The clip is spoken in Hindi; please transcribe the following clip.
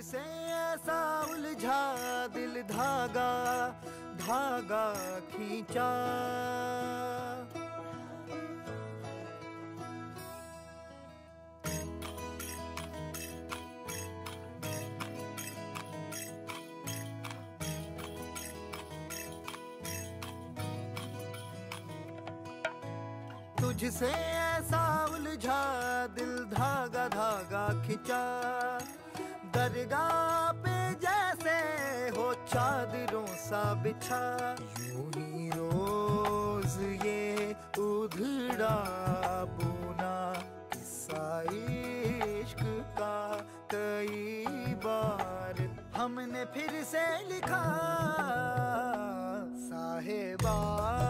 तुझसे ऐसा उलझा दिल धागा धागा खींचा। तुझसे ऐसा उलझा दिल धागा धागा खिंचा, दरगाह पे जैसे हो चादरों सा बिछा। यूं ही रोज ये उधड़ा बुना किस्सा इश्क का कई बार हमने फिर से लिखा साहेबा।